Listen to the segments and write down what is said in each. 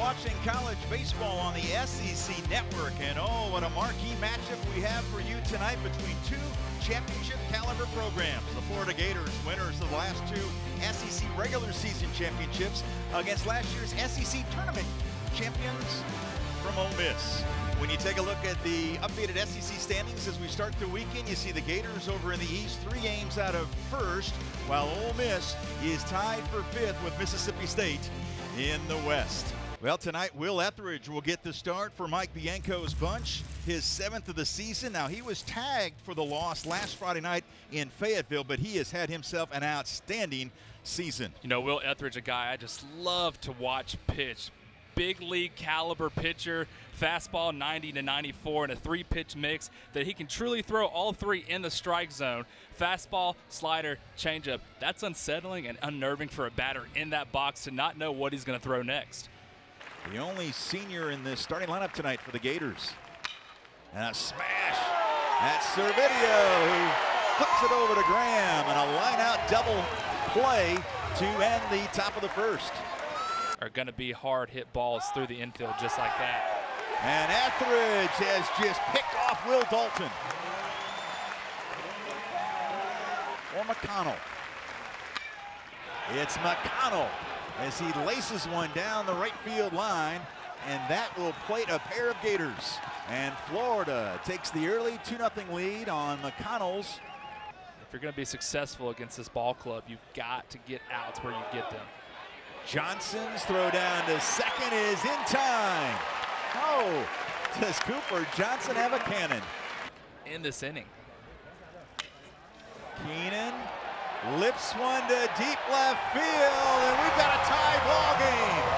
watching college baseball on the SEC Network, and oh, what a marquee matchup we have for you tonight between two championship caliber programs. The Florida Gators, winners of the last two SEC regular season championships, against last year's SEC tournament champions from Ole Miss. When you take a look at the updated SEC standings as we start the weekend, you see the Gators over in the East, 3 games out of first, while Ole Miss is tied for 5th with Mississippi State in the West. Well, tonight, Will Etheridge will get the start for Mike Bianco's bunch, his 7th of the season. Now, he was tagged for the loss last Friday night in Fayetteville, but he has had himself an outstanding season. You know, Will Etheridge, a guy I just love to watch pitch. Big league caliber pitcher, fastball 90 to 94 in a 3-pitch mix that he can truly throw all 3 in the strike zone. Fastball, slider, changeup. That's unsettling and unnerving for a batter in that box to not know what he's going to throw next. The only senior in the starting lineup tonight for the Gators. And a smash. That's Servidio, who flips it over to Graham, and a line-out double play to end the top of the first. Are going to be hard-hit balls through the infield just like that. And Etheridge has just picked off Will Dalton. Or McConnell. It's McConnell as he laces one down the right field line, and that will plate a pair of Gators. And Florida takes the early 2-0 lead on McConnell's. If you're going to be successful against this ball club, you've got to get outs where you get them. Johnson's throw down to second is in time. Oh, does Cooper Johnson have a cannon in this inning? Keenan lifts one to deep left field, and we've got a tie ball game.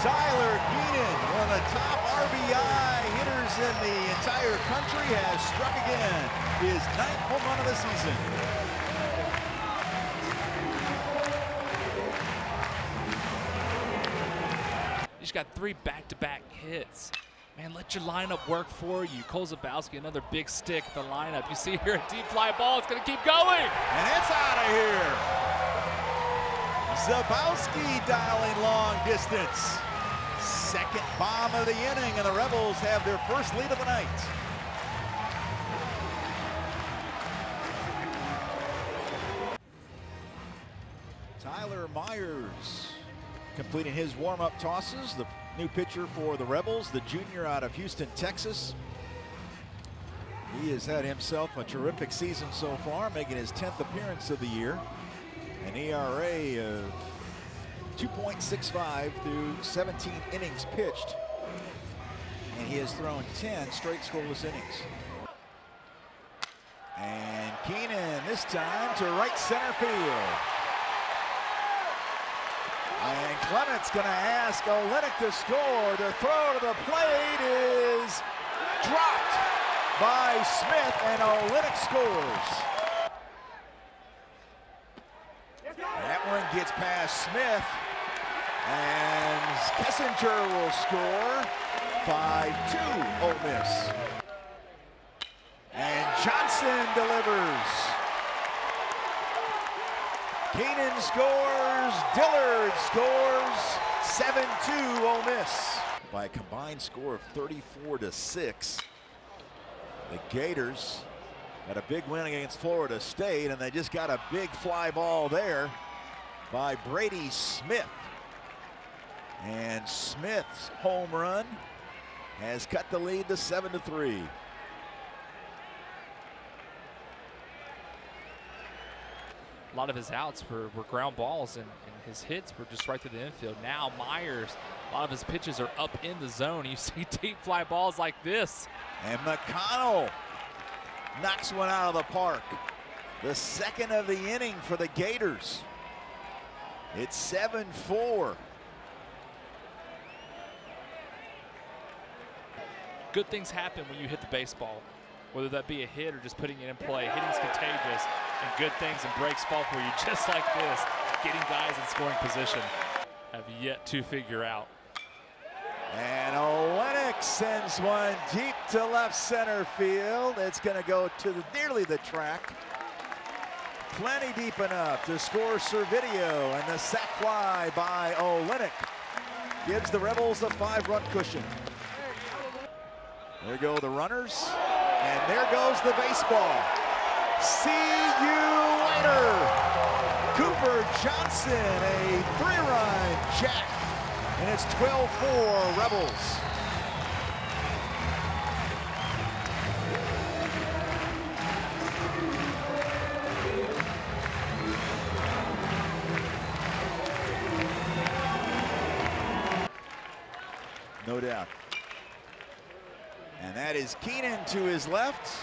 Tyler Keenan, one of the top RBI hitters in the entire country, has struck again, his 9th home run of the season. He's got 3 back-to-back hits. Man, let your lineup work for you. Cole Zabowski, another big stick in the lineup. You see here a deep fly ball. It's going to keep going. And it's out of here. Zabowski dialing long distance. 2nd bomb of the inning, and the Rebels have their first lead of the night. Tyler Myers completing his warm-up tosses, the new pitcher for the Rebels, the junior out of Houston, Texas. He has had himself a terrific season so far, making his 10th appearance of the year. An ERA of 2.65 through 17 innings pitched. And he has thrown 10 straight scoreless innings. And Keenan this time to right center field. And Clement's going to ask Olenek to score. The throw to the plate is dropped by Smith, and Olenek scores. That one gets past Smith, and Kessinger will score. 5-2 Ole Miss. And Johnson delivers. Keenan scores, Dillard scores, 7-2 Ole Miss. By a combined score of 34-6, the Gators had a big win against Florida State, and they just got a big fly ball there by Brady Smith. And Smith's home run has cut the lead to 7-3. A lot of his outs were ground balls, and his hits were just right through the infield. Now Myers, a lot of his pitches are up in the zone. You see deep fly balls like this. And McConnell knocks one out of the park. The 2nd of the inning for the Gators. It's 7-4. Good things happen when you hit the baseball, whether that be a hit or just putting it in play. Hitting's contagious, and good things and breaks fall for you just like this, getting guys in scoring position. Have yet to figure out. And Olenek sends one deep to left center field. It's going to go to nearly the track. Plenty deep enough to score Servidio, and the sack fly by Olenek gives the Rebels a 5-run cushion. There go the runners, and there goes the baseball. See you later. Cooper Johnson, a 3-run jack, and it's 12-4 Rebels. No doubt. And that is Keenan to his left.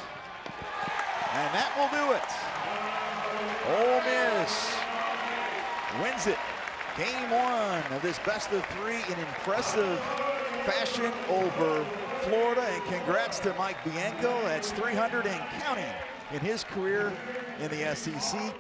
And that will do it. Ole Miss wins it. Game one of this best-of-3 in impressive fashion over Florida. And congrats to Mike Bianco. That's 300 and counting in his career in the SEC.